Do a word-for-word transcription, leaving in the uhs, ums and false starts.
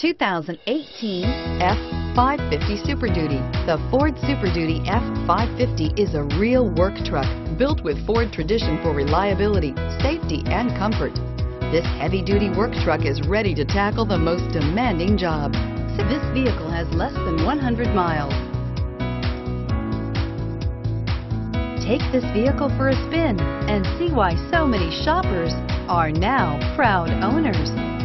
two thousand eighteen F five fifty Super Duty. The Ford Super Duty F five fifty is a real work truck built with Ford tradition for reliability, safety, and comfort. This heavy-duty work truck is ready to tackle the most demanding job. This vehicle has less than one hundred miles. Take this vehicle for a spin and see why so many shoppers are now proud owners.